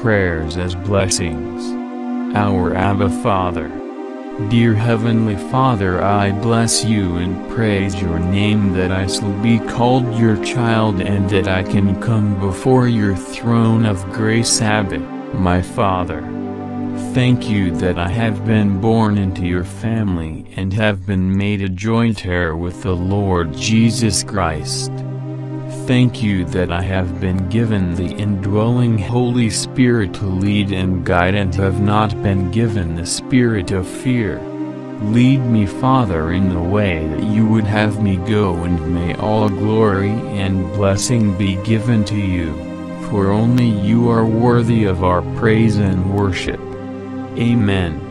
prayers as blessings. Our Abba Father. Dear Heavenly Father, I bless you and praise your name that I shall be called your child and that I can come before your throne of grace. Abba, my Father. Thank you that I have been born into your family and have been made a joint heir with the Lord Jesus Christ. Thank you that I have been given the indwelling Holy Spirit to lead and guide and have not been given the spirit of fear. Lead me, Father, in the way that you would have me go, and may all glory and blessing be given to you, for only you are worthy of our praise and worship. Amen.